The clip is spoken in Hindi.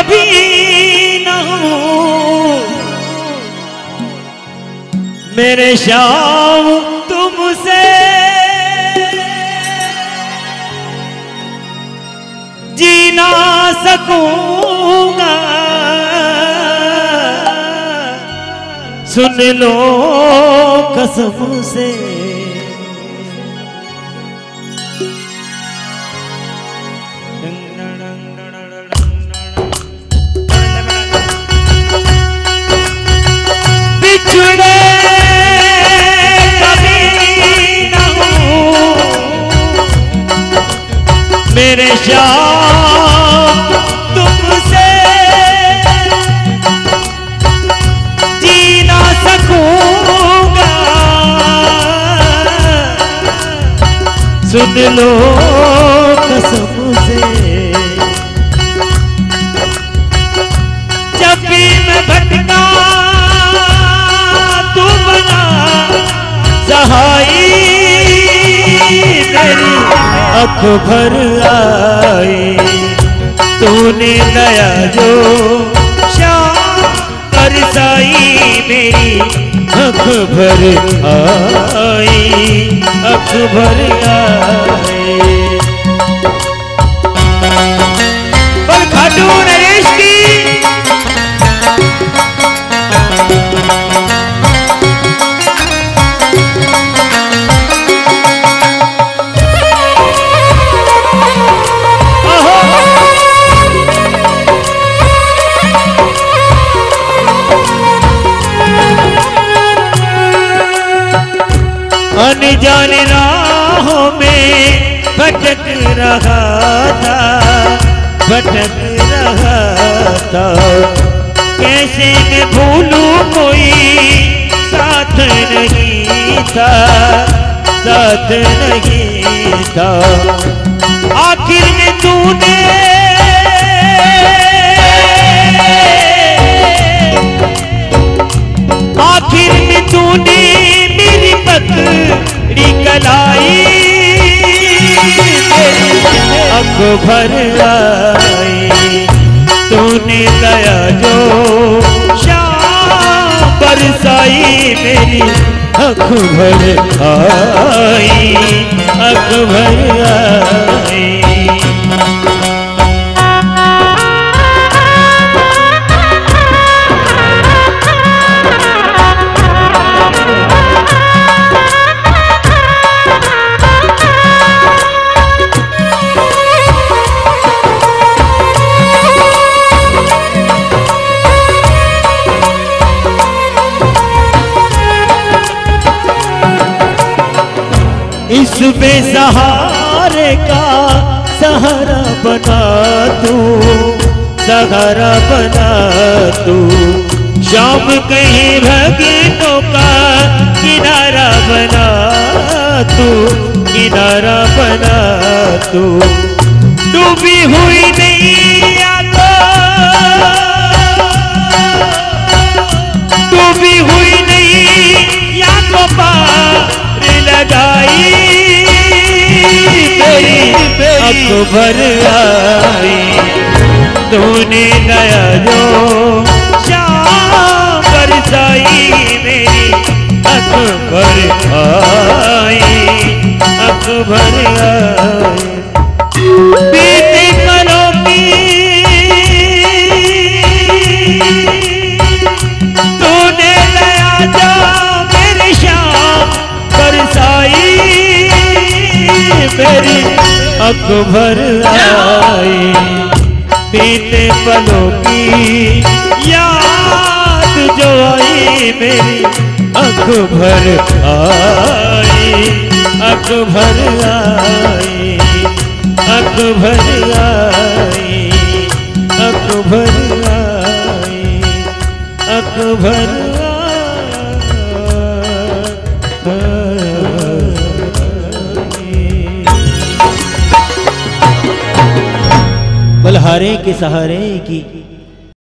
कभी न हो मेरे शाम तुमसे जी ना सकूंगा, सुन लो कसम से मेरे शाम तुमसे जी ना सकूंगा, सुन लो कसम से। जब भी मैं भटका तू बना सहाई, मेरी आँख भर आई तूने दया जो शाम बरसाई, मेरी आँख भर आई आँख भर आई। पर खाटू नरेश की अनजान राहों में भटक रहा था, भटक रहा था, कैसे मैं भूलूं कोई साथ नहीं था, साथ नहीं था। आखिर में तूने मेरी पतली कलाई, आँख भर आई तूने दया जो शाम बरसाई, मेरी आँख भर आई आँख भर आई। इस बेसहारे का सहारा बना तू, सहारा बना तू, शाम कहीं भगतों का किनारा बना तू, किनारा बना तू। डूबी हुई नैया को, डूबी हुई नैया को पार लगाई, आँख भर आई तूने दया जो शाम बरसाई, मेरी आँख भर आई आँख भर आई। बीते पलों की तूने दया जो मेरी शाम बरसाई, मेरी आँख भर आई बीते पलों की याद जो आई, मेरी आँख भर आई आँख भर आई आँख भर आई आँख भर आई आँख भर बलहारे के सहारे की।